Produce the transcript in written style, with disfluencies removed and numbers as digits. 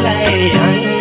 lay